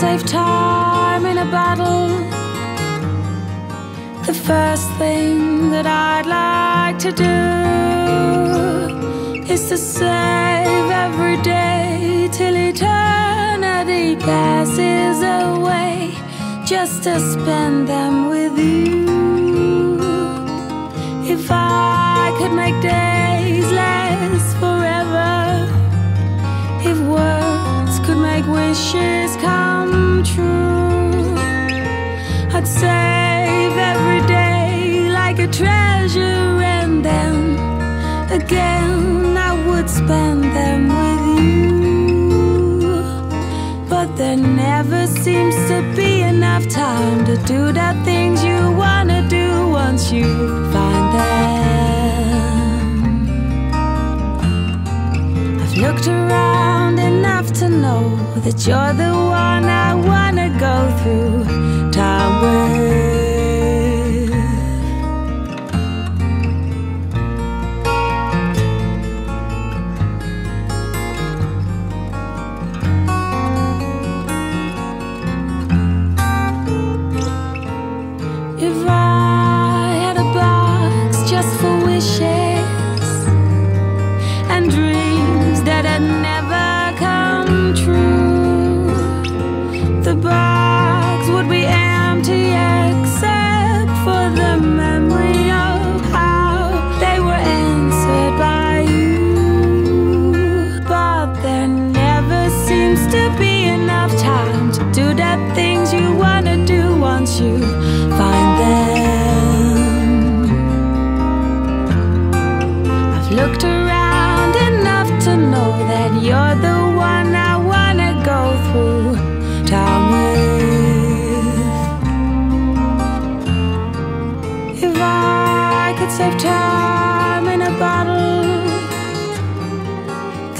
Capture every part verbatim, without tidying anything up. save time in a battle. The first thing that I'd like to do is to save every day till eternity passes away, just to spend them with you. If I could make days last forever, if words could make wishes come true, I'd save every day like a treasure, and then again I would spend them with you. But there never seems to be enough time to do the things you wanna do once you find them. I've looked around enough to know that you're the one I wanna go through time with.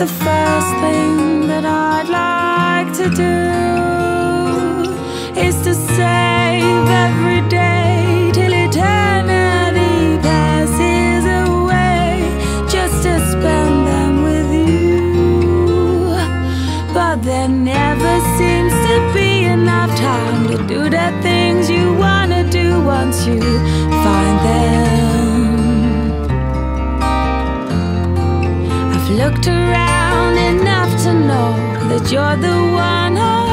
The first thing that I'd like to do is to save every day till eternity passes away, just to spend them with you. But there never seems to be enough time to do the things you wanna do once you find them. I've looked around enough to know that you're the one who